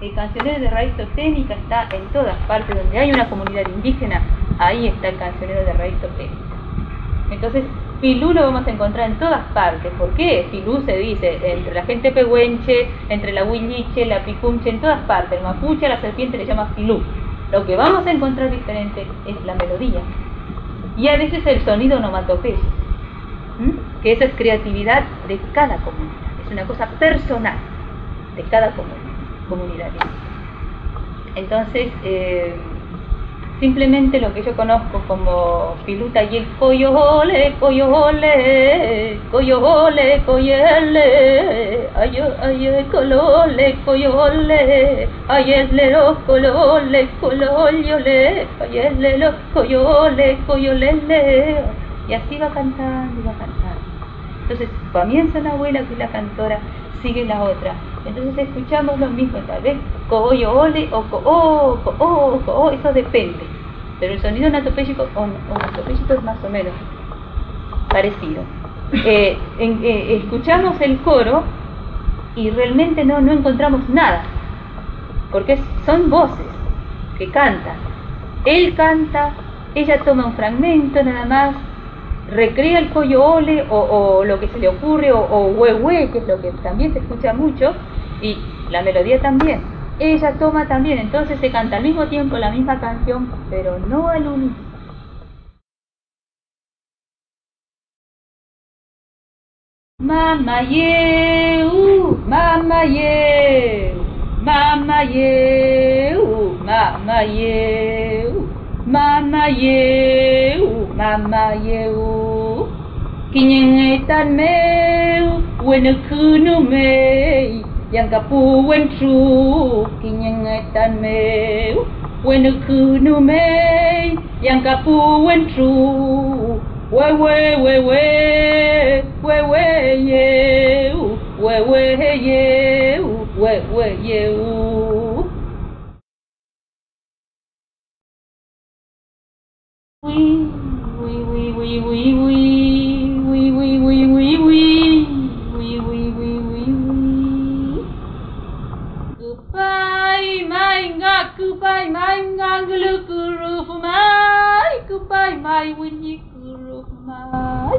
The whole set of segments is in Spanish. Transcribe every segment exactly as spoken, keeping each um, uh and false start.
eh, cancionero de raíz topténica está en todas partes, donde hay una comunidad indígena, ahí está el cancionero de raíz topténica. Entonces, Pilú lo vamos a encontrar en todas partes. ¿Por qué? Pilú se dice entre la gente pehuenche, entre la huilliche, la picunche, en todas partes. El mapuche a la serpiente le llama pilú. Lo que vamos a encontrar diferente es la melodía. Y a veces el sonido onomatopeya. ¿Mm? Que esa es creatividad de cada comunidad. Es una cosa personal de cada comunidad. Entonces, eh, simplemente lo que yo conozco como piluta y el coyole, coyole, coyole, coyele, ayo, ayo, colole, coyole, ayesle los colole, colole, ayesle los coyole, coyolele. Y así va cantando y va cantando. Entonces comienza una abuela que es la cantora, sigue la otra. Entonces escuchamos lo mismo, tal vez co-o-ole o co-o, co-o, co-o, eso depende. Pero el sonido onomatopéyico es más o menos parecido. Eh, en, eh, escuchamos el coro y realmente no, no encontramos nada, porque son voces que cantan. Él canta, ella toma un fragmento nada más, recrea el coyole o, o lo que se le ocurre, o, o huehue, que es lo que también se escucha mucho, y la melodía también, ella toma también, entonces se canta al mismo tiempo la misma canción, pero no al unísono. Mama yeu, mama yeu, mama yeu, mama yeu, mama yeu, mama yeu, kiñen etan meu, wenekunu mei, yangapu wentru, kiñen etan meu, wenekunu mei, yangapu wentru, wewe wewe, wewe yeu, wewe yeu, wewe yeu. We we we we we we we we we we we we kupai mai nga kupai mai nga gulukuru mai kupai mai winikuru mai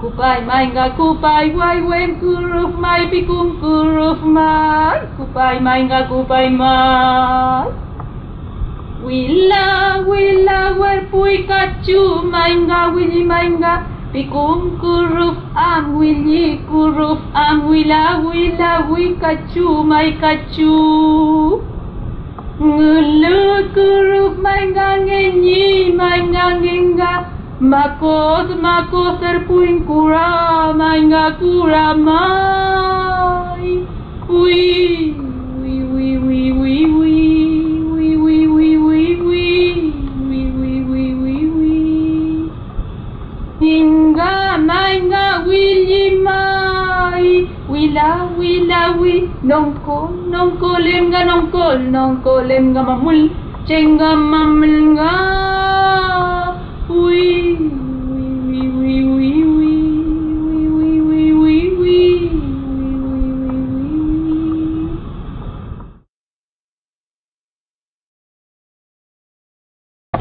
kupai mai nga kupai wai wen kuru mai pikum kuru mai kupai mai nga kupai mai Willa, willa, werpui kachu, mainga, willi, mainga, pikum kuruf, am willi, kuruf, am willa, willa, wikachu, mai kachu. Ngulu kuruf, mainga, ngenyi, mainga, ngenga, makos, makos, erpuin kura, mainga, kura, mai. Ui, ui, ui, ui, ui, ui. Inga, mainga, willi, mai, willa, willa, wi, nonko, nonko, lemga, nonko, nonko, lemga, mamul, chenga, mamulga, wi, wi, wi, wi, wi, wi, wi, wi, wi, wi.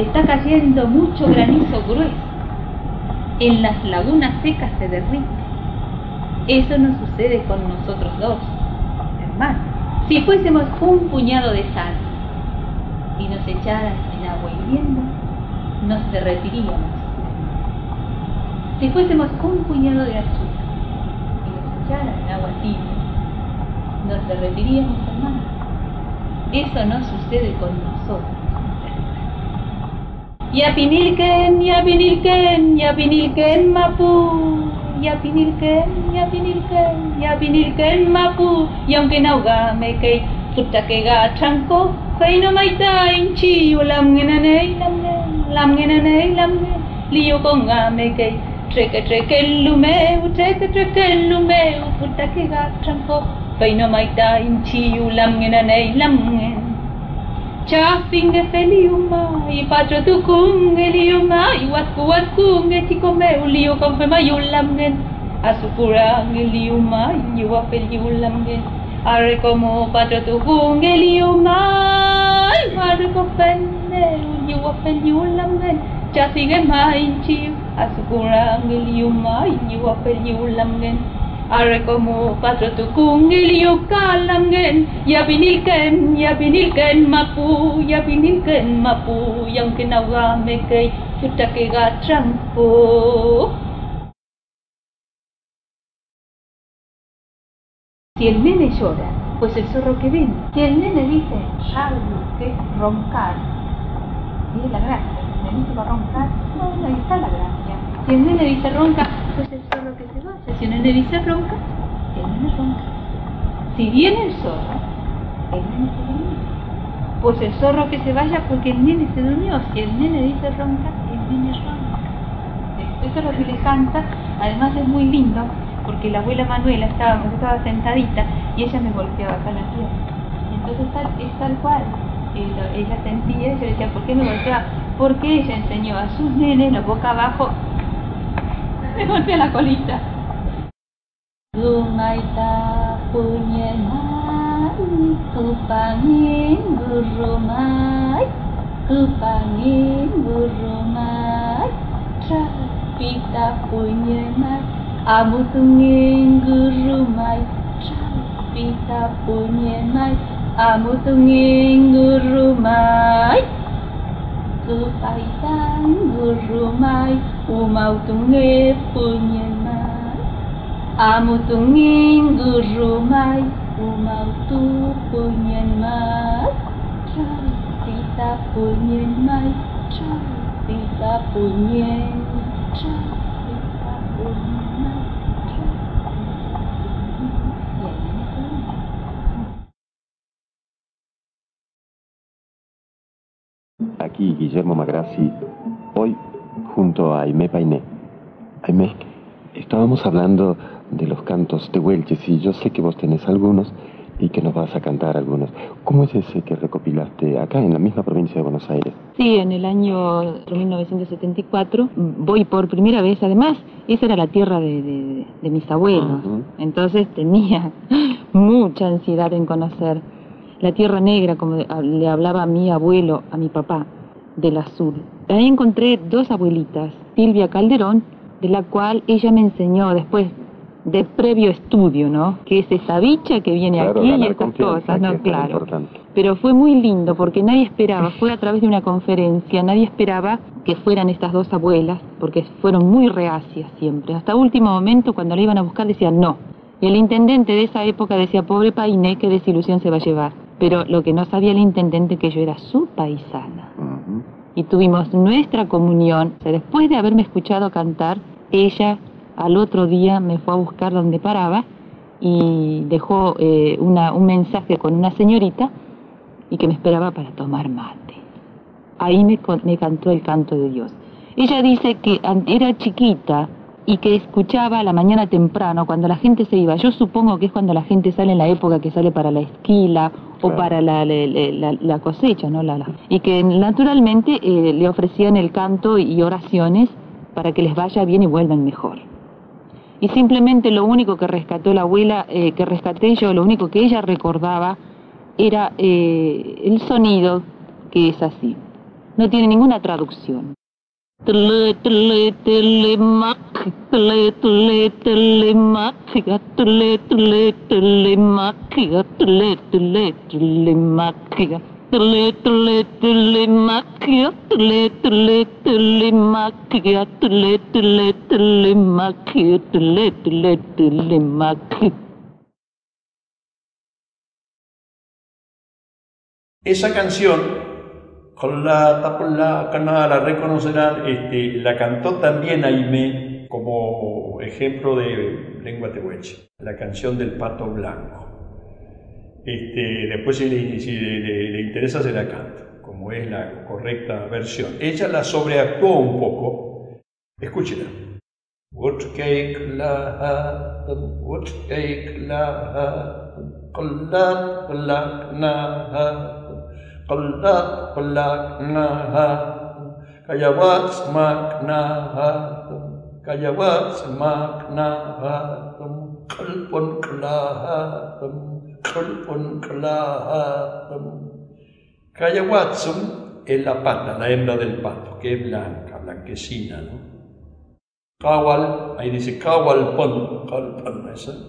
Está cayendo mucho granizo grueso. En las lagunas secas se derrite. Eso no sucede con nosotros dos, hermanos. Si fuésemos un puñado de sal y nos echaran en agua hirviendo, nos derretiríamos. Si fuésemos un puñado de arcilla y nos echaran en agua tibia, nos derretiríamos, hermanos. Eso no sucede con nosotros. Yapinilken, yapinilken, yapinilken mapu, yapinilken, yapinilken, yapinilken mapu, y aunque naugame que puta que ga tranco, que no me da en chiu lamgenanei, lamgenanei, lamgen, liu congame que treque treque lumeu, treque treque lumeu, puta que ga tranco, que no me da en chiu lamgenanei, lamgen. Chafinge feliuma y patro tu cunge liuma y huascu huascunge chico meu liu con femayulamgen a su curange liuma y huapeliulamgen Arco mo patro tu gungeliuma, marco pende, yuwa penyulamen, chasige mainchi, asukurangeliuma, yuwa penyulamen. Arco mo patro tu gungeliukalangen, ya binilken, ya binilken mapu, ya binilken mapu, yang kinawame kay chutakega trampo. Si el nene llora, pues el zorro que ven. Si el nene dice, Charlo, que es roncar, y es la gracia. El nenito va a roncar, no, ahí está la gracia. Si el nene dice ronca, pues el zorro que se vaya. Si el nene dice ronca, el nene ronca. Si viene el zorro, el nene se durmió. Pues el zorro que se vaya porque el nene se durmió. Si el nene dice ronca, el nene ronca. Eso es lo que le canta, además es muy lindo. Porque la abuela Manuela estaba, estaba sentadita y ella me golpeaba acá la pierna. Entonces tal, es tal cual, ella, ella sentía, yo decía, ¿por qué me golpeaba? Porque ella enseñó a sus nenes, los boca abajo, me golpea la colita. Amu tungin gurumai, pita punyenai. Amu tungin gurumai, kupaitan gurumai. Umau tunge punyenai. Amu tungin gurumai, umau tu punyenai. Pita punyenai, pita punyenai. Aquí Guillermo Magrassi, hoy junto a Aimé Painé. Aimé, estábamos hablando de los cantos tehuelches y yo sé que vos tenés algunos y que nos vas a cantar algunos. ¿Cómo es ese que recopilaste acá en la misma provincia de Buenos Aires? Sí, en el año mil novecientos setenta y cuatro voy por primera vez, además esa era la tierra de, de, de mis abuelos, uh-huh. Entonces tenía mucha ansiedad en conocer la tierra negra, como le hablaba a mi abuelo, a mi papá, del azul. Ahí encontré dos abuelitas, Silvia Calderón, de la cual ella me enseñó después de previo estudio, ¿no? Que es esa bicha que viene claro, aquí y estas cosas, ¿no? Claro. Importante. Pero fue muy lindo porque nadie esperaba, fue a través de una conferencia, nadie esperaba que fueran estas dos abuelas, porque fueron muy reacias siempre. Hasta último momento, cuando la iban a buscar, decían no. Y el intendente de esa época decía, pobre Painé, qué desilusión se va a llevar. Pero lo que no sabía el intendente que yo era su paisana. Uh-huh. Y tuvimos nuestra comunión. O sea, después de haberme escuchado cantar, ella al otro día me fue a buscar donde paraba y dejó eh, una, un mensaje con una señorita y que me esperaba para tomar mate. Ahí me, me cantó el canto de Dios. Ella dice que era chiquita y que escuchaba a la mañana temprano cuando la gente se iba. Yo supongo que es cuando la gente sale en la época que sale para la esquila o para la, la, la, la cosecha, ¿no? La, la. Y que naturalmente eh, le ofrecían el canto y oraciones para que les vaya bien y vuelvan mejor. Y simplemente lo único que rescató la abuela, eh, que rescaté yo, lo único que ella recordaba era eh, el sonido que es así. No tiene ninguna traducción. Tule, tule, tule, mac, tule, tule, tule, mac, tule, tule, tule, mac, tule, tule, tule, mac, tule, tule, tule, mac, tule, tule, tule, mac, tule, tule, tule, mac, tule, tule, tule, mac. Esa canción con la tapola canada la reconocerán, este, la cantó también Aimé como ejemplo de lengua tehuelche, la canción del pato blanco. Este, después si, le, si le, le, le interesa se la canta, como es la correcta versión. Ella la sobreactuó un poco, escúchela. Qallat qalaknahatum, kayawats maknahatum, kayawats maknahatum, qalpun qlahatum, Cayahuatzum es la pata, la hembra del pato, que es blanca, blanquecina, ¿no? Cahual, ahí dice Cahualpón,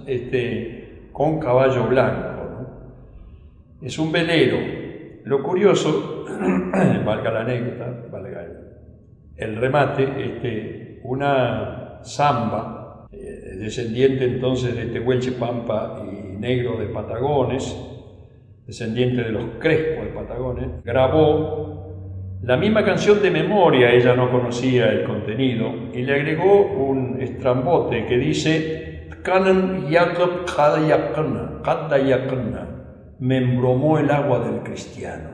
este, con caballo blanco, ¿no? Es un velero. Lo curioso, valga la anécdota, valga el remate, este, una zamba, eh, descendiente entonces de tehuelche, pampa y negro de Patagones, descendiente de los Crespo de Patagones, grabó la misma canción de memoria, ella no conocía el contenido, y le agregó un estrambote que dice Kanan Yakob Kadayakna, me embromó el agua del cristiano.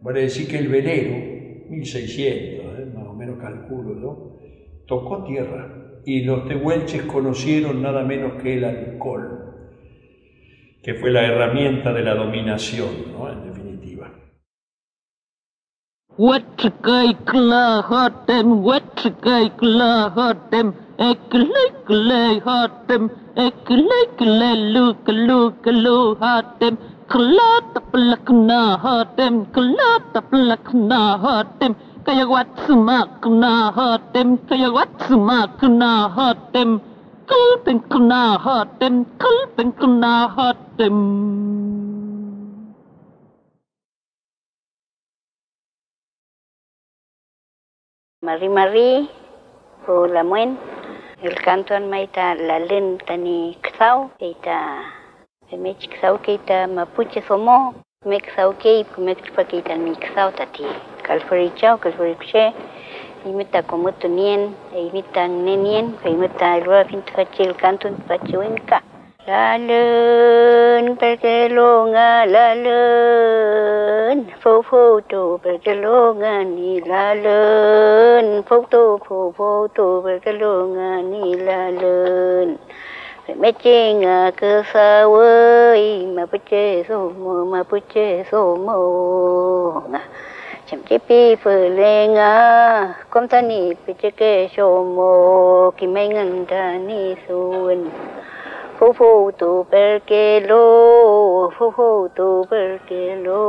Vale decir que el velero, mil seiscientos, ¿eh? más o menos calculo yo, tocó tierra, y los tehuelches conocieron nada menos que el alcohol, que fue la herramienta de la dominación, ¿no? En definitiva. Marri marri, o la muen, el canto en maita la lenta ni xau, keita, me xau keita mapuche somo, me xau keip, me xpa keita mi xau tati, calforichao, calforiche. Imita como tu nien, imita nenien, imita el rafin tachil canto en pachuenca. La lun, perkelonga, la lun, fofoto, perkelonga, ni la lun, foto, fofoto, perkelonga, ni la lun. Mechinga, casawe, mapuche somo, mapuche somo. Chamchipi fulenga, comtani picheke shomo, kimengandani sun. Fufu tu perkelo, fufu tu perkelo,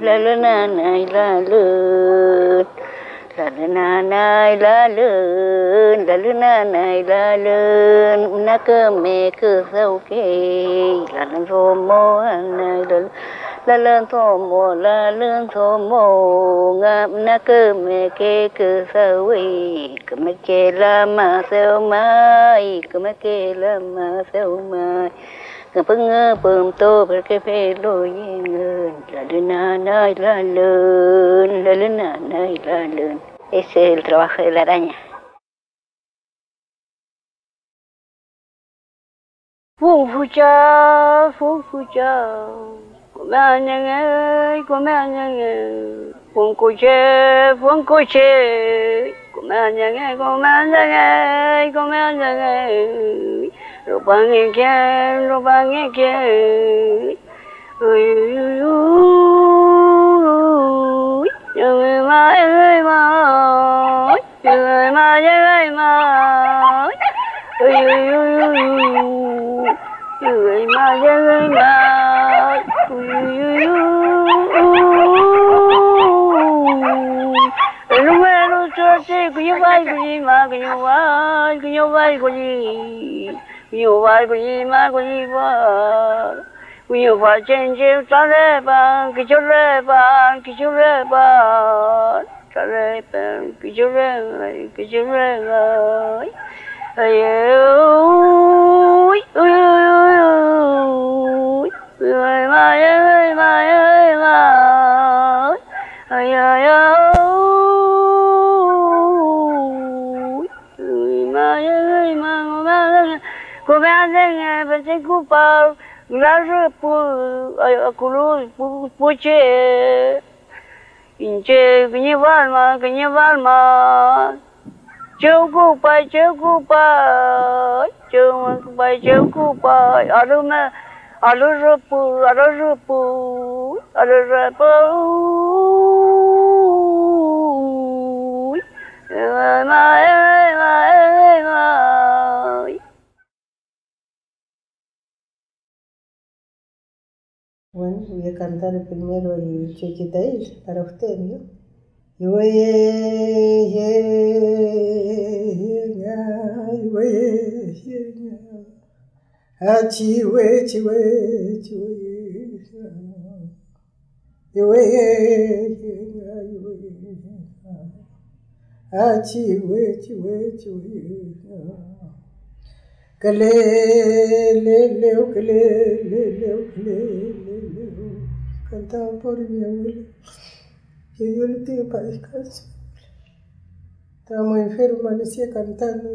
la lananai la lut. La lananai la lut, la lananai la lut, unakame kusauke, la lanzomo anai la lut. La lanzomo, la lanzomo, na que me que que sawi, que me que la más eumai, que me que la más eumai, que ponga punto porque pelo yengun, la luna na la luna, la luna na la luna. Ese es el trabajo de la araña. Fu fucha, fu fucha. Comanyang, comanyang, punkuche, punkuche, comanyang, comanyang, comanyang, rupangike, rupangike, uyuyuy, yema, yema, yema, yema, uyuyuy, yema, yema. voy a cantar primero el tehuelche para usted, ¿no? Yo voy a llegar, que le le leo, que le le leo, que le le leo, cantaba por mi abuela, que Dios le tenga para descanso. Estaba muy enferma, le hacía cantando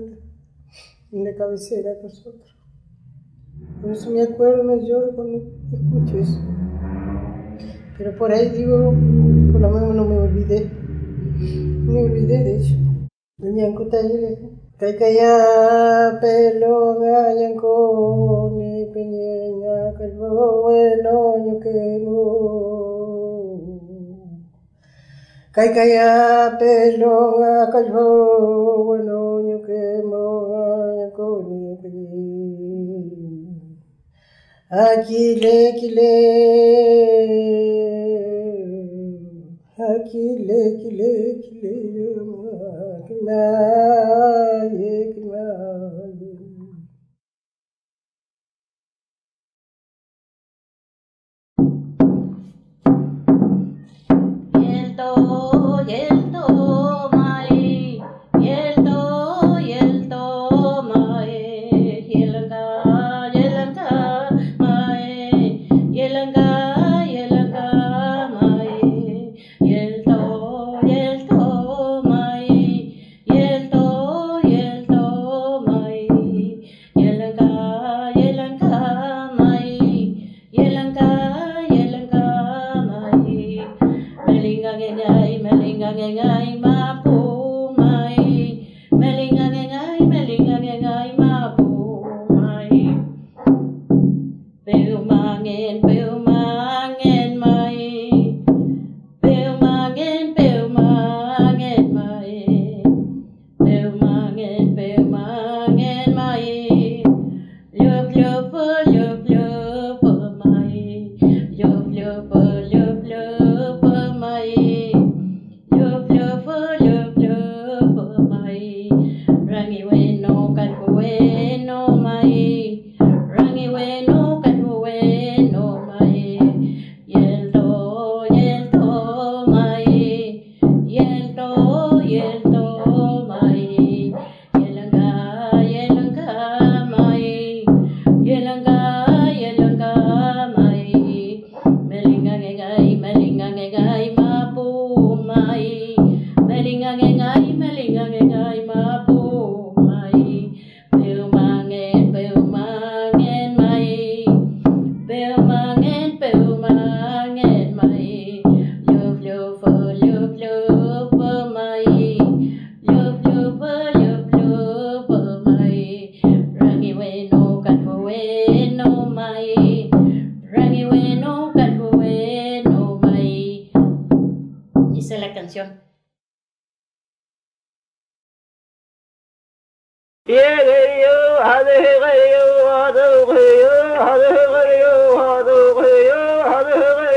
en la cabecera a nosotros. Por eso me acuerdo, me lloro cuando escucho eso. Pero por ahí digo, por lo menos no me olvidé, no me olvidé de ello. Venían con talleres. Caica pelonga yanco ni piña calvo el oño que no. Caica pelonga calvo el oño que no yanco ni piña. Aquí le aquí le aquí le aquí le aquí le. Nadie, nadie. El to, el to, mae, el to, el to, mae, el ca, el ca, mae, el ca.